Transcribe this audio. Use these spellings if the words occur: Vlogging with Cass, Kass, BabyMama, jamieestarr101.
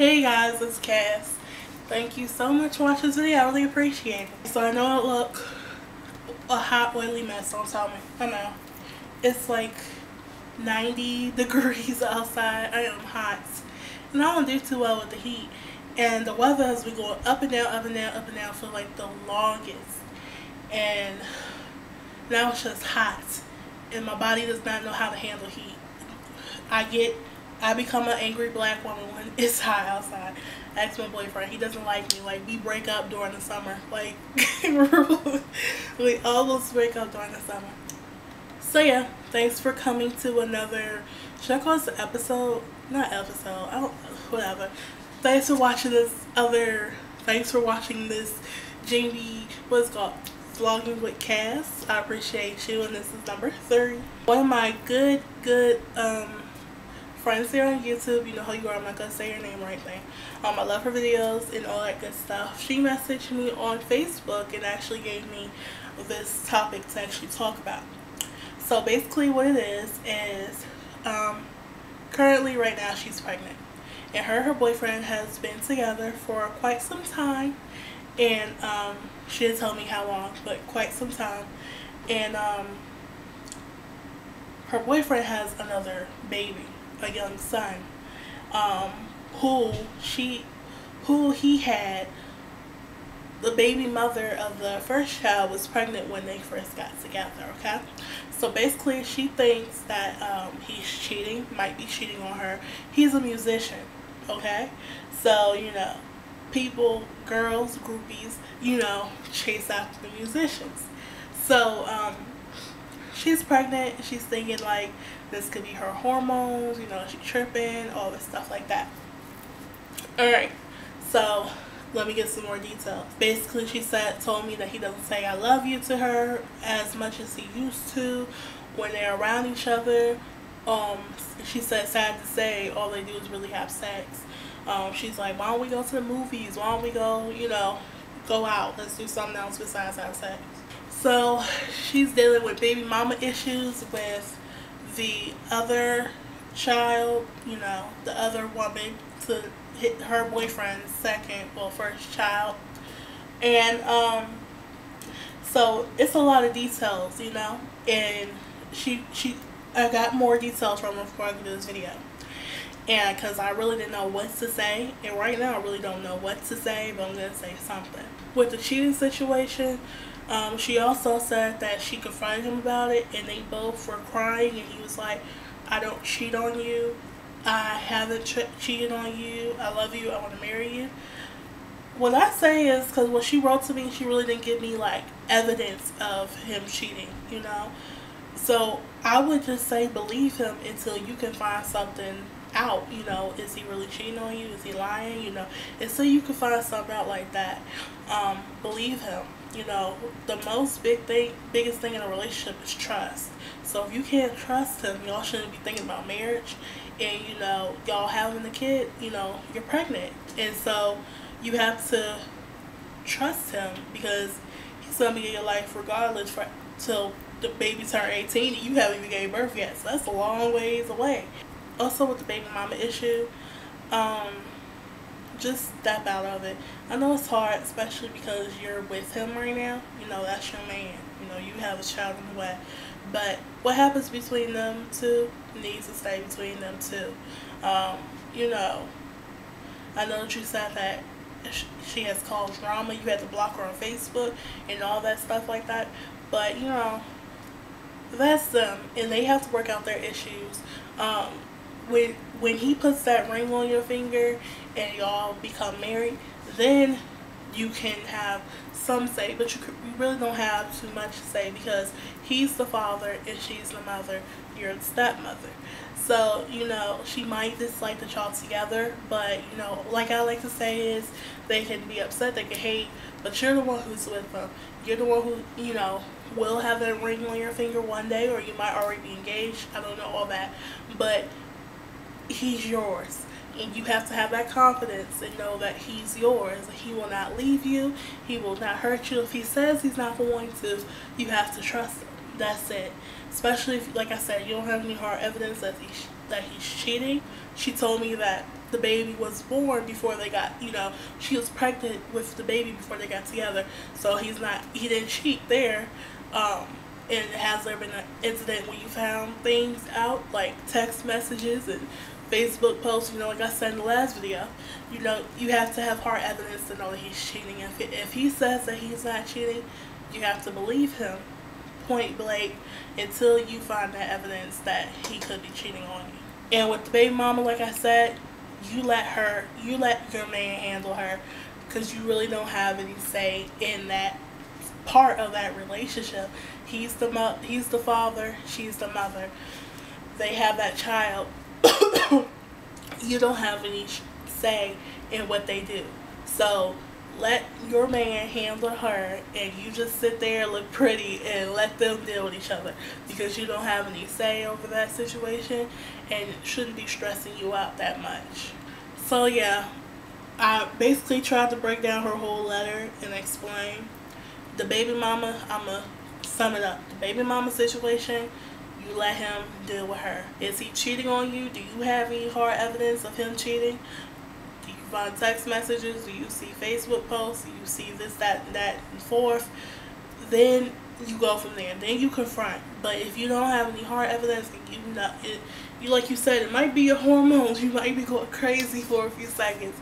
Hey guys, it's Cass. Thank you so much for watching this video. I really appreciate it. So I know I look a hot oily mess, don't tell me. I know. It's like 90 degrees outside. I am hot. And I don't do too well with the heat. And the weather has been going up and down, up and down, up and down for like the longest. And now it's just hot. And my body does not know how to handle heat. I become an angry black woman when it's hot outside. I asked my boyfriend, he doesn't like me. Like, we break up during the summer. Like, we almost break up during the summer. So yeah, thanks for coming to another, should I call this an episode? Not episode, I don't, whatever. Thanks for watching this Jamie, what's it called? Vlogging with Cass. I appreciate you, and this is number 3. One of my good friends here on YouTube, you know who you are, I'm not gonna say your name or anything. I love her videos and all that good stuff. She messaged me on Facebook and actually gave me this topic to actually talk about. So basically what it is currently right now she's pregnant. And her and her boyfriend has been together for quite some time, and she didn't tell me how long, but quite some time. And her boyfriend has another baby, a young son, who he had. The baby mother of the first child was pregnant when they first got together, okay? So basically she thinks that he's cheating, might be cheating on her. He's a musician, okay? So, you know, people, girls, groupies, you know, chase after the musicians. So she's pregnant, she's thinking like this could be her hormones, you know, she's tripping, all this stuff like that. Alright, so let me get some more details. Basically she told me that he doesn't say I love you to her as much as he used to when they're around each other. She said, sad to say, all they do is really have sex. She's like, why don't we go to the movies? Why don't we go, you know, go out? Let's do something else besides have sex. So she's dealing with baby mama issues with the other child, you know, the other woman to hit her boyfriend's first child. And so it's a lot of details, you know, and I got more details from her before I did this video, and because I really didn't know what to say, and right now I really don't know what to say, but I'm gonna say something. With the cheating situation, she also said that she confronted him about it, and they both were crying, and he was like, I don't cheat on you, I haven't cheated on you, I love you, I want to marry you. What I say is, because when she wrote to me, she really didn't give me like evidence of him cheating, you know. So I would just say believe him until you can find something out, you know. Is he really cheating on you? Is he lying? You know, until you can find something out like that, believe him. You know, the biggest thing in a relationship is trust. So if you can't trust him, y'all shouldn't be thinking about marriage. And, you know, y'all having a kid, you know, you're pregnant. And so you have to trust him, because he's going to be in your life regardless till the baby turn 18 and you haven't even gave birth yet. So that's a long ways away. Also with the baby mama issue, just step out of it. I know it's hard, especially because you're with him right now. You know, that's your man. You know, you have a child on the way. But what happens between them two needs to stay between them two. You know, I know that you said that she has caused drama. You had to block her on Facebook and all that stuff like that. But, you know, that's them. And they have to work out their issues. When he puts that ring on your finger and y'all become married, then you can have some say, but you really don't have too much to say, because he's the father and she's the mother, your stepmother. So, you know, she might dislike the child together, but, you know, like I like to say is, they can be upset, they can hate, but you're the one who's with them. You're the one who, you know, will have that ring on your finger one day, or you might already be engaged, I don't know all that, but he's yours. And you have to have that confidence and know that he's yours. He will not leave you. He will not hurt you. If he says he's not going to, you have to trust him. That's it. Especially if, like I said, you don't have any hard evidence that he's cheating. She told me that the baby was born before they got, you know, she was pregnant with the baby before they got together. So he didn't cheat there. And has there been an incident where you found things out, like text messages and Facebook posts? You know, like I said in the last video, you know, you have to have hard evidence to know that he's cheating. If he says that he's not cheating, you have to believe him, point blank, until you find that evidence that he could be cheating on you. And with the baby mama, like I said, you let your man handle her, because you really don't have any say in that part of that relationship. He's the father, she's the mother. They have that child. You don't have any say in what they do. So let your man handle her, and you just sit there and look pretty and let them deal with each other, because you don't have any say over that situation and it shouldn't be stressing you out that much. So yeah, I basically tried to break down her whole letter and explain the baby mama. I'ma sum it up. The baby mama situation, you let him deal with her. Is he cheating on you? Do you have any hard evidence of him cheating? Do you find text messages? Do you see Facebook posts? Do you see this, that, and that, and forth? Then you go from there. Then you confront. But if you don't have any hard evidence, you like you said, it might be your hormones. You might be going crazy for a few seconds.